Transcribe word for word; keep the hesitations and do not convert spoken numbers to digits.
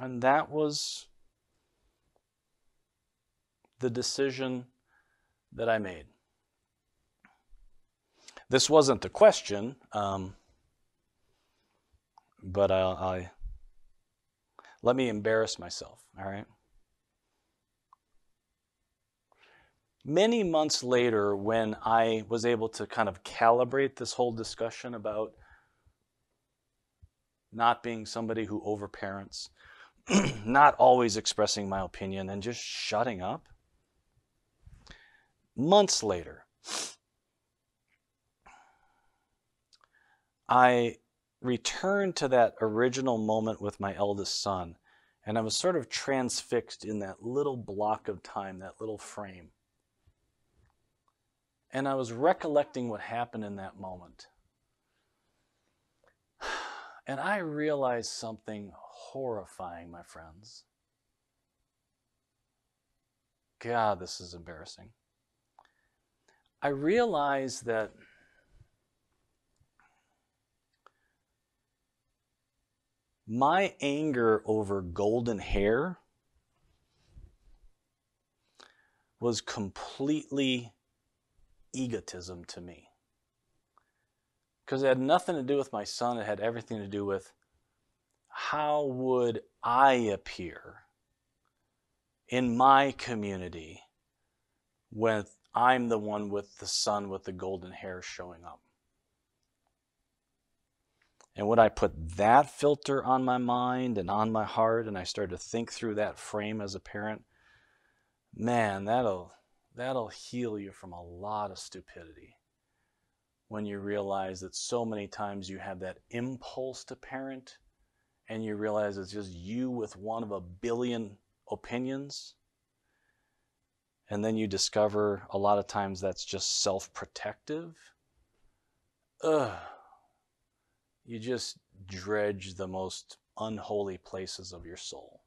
And that was the decision that I made. This wasn't the question, um, but I, I let me embarrass myself, all right? Many months later, when I was able to kind of calibrate this whole discussion about not being somebody who overparents, not always expressing my opinion and just shutting up, months later, I returned to that original moment with my eldest son, and I was sort of transfixed in that little block of time, that little frame. And I was recollecting what happened in that moment. And I realized something horrifying, my friends. God, this is embarrassing. I realized that my anger over golden hair was completely egotism to me, because it had nothing to do with my son. It had everything to do with how would I appear in my community when I'm the one with the son with the golden hair showing up. And when I put that filter on my mind and on my heart, and I started to think through that frame as a parent, man, that'll That'll heal you from a lot of stupidity when you realize that so many times you have that impulse to parent and you realize it's just you with one of a billion opinions. And then you discover a lot of times that's just self-protective. Ugh. You just dredge the most unholy places of your soul.